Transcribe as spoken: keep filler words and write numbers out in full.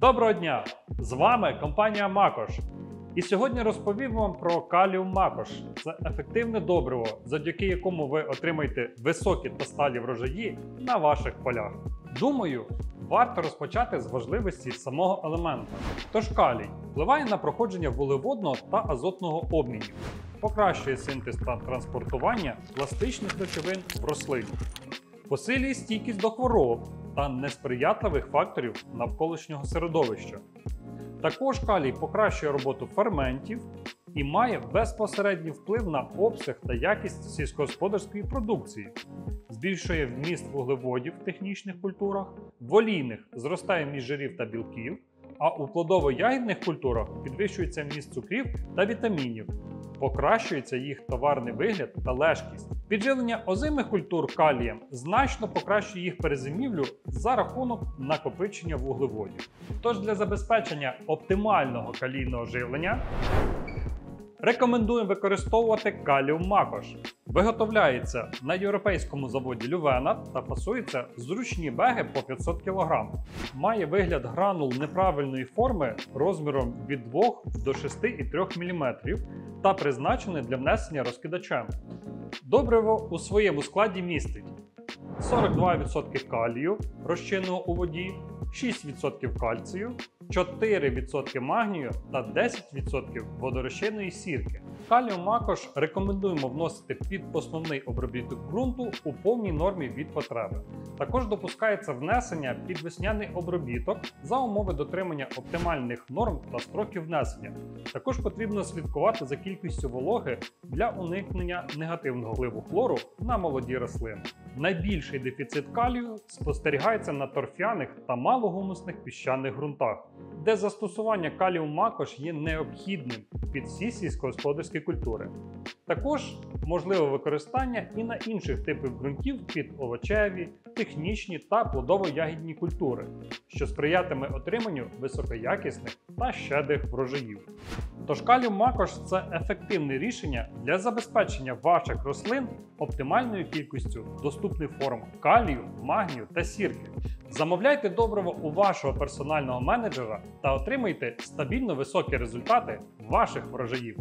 Доброго дня! З вами компанія Makosh. І сьогодні розповім вам про Kalium Makosh. Це ефективне добриво, завдяки якому ви отримаєте високі та сталі врожаї на ваших полях. Думаю, варто розпочати з важливості самого елемента. Тож калій впливає на проходження вуглеводного та азотного обмінів, покращує синтез та транспортування пластичних речовин в рослині, посилює стійкість до хвороб та несприятливих факторів навколишнього середовища. Також калій покращує роботу ферментів і має безпосередній вплив на обсяг та якість сільськогосподарської продукції, збільшує вміст вуглеводів в технічних культурах, в олійних зростає вміст жирів та білків, а у плодово-ягідних культурах підвищується вміст цукрів та вітамінів, покращується їх товарний вигляд та лежкість. Підживлення озимих культур калієм значно покращує їх перезимівлю за рахунок накопичення вуглеводів. Тож для забезпечення оптимального калійного живлення рекомендуємо використовувати Kalium Makosh. Виготовляється на європейському заводі Лювена та фасується зручні беги по п'ятсот кілограмів. Має вигляд гранул неправильної форми розміром від двох до шести і трьох міліметрів та призначений для внесення розкидачем. Добриво у своєму складі містить сорок два відсотки калію, розчиненого у воді, шість відсотків кальцію, чотири відсотки магнію та десять відсотків водорозчинної сірки. Kalium Makosh рекомендуємо вносити під основний обробіток ґрунту у повній нормі від потреби. Також допускається внесення під весняний обробіток за умови дотримання оптимальних норм та строків внесення. Також потрібно слідкувати за кількістю вологи для уникнення негативного впливу хлору на молоді рослини. Найбільший дефіцит калію спостерігається на торф'яних та малогумусних піщаних ґрунтах, де застосування Kalium Makosh є необхідним під всі сільськогосподарські культури. Також можливе використання і на інших типів ґрунтів під овочеві, технічні та плодово-ягідні культури, що сприятиме отриманню високоякісних та щедрих врожаїв. Тож Kalium Makosh – це ефективне рішення для забезпечення ваших рослин оптимальною кількістю доступних форм калію, магнію та сірки. Замовляйте добриво у вашого персонального менеджера та отримайте стабільно високі результати ваших врожаїв.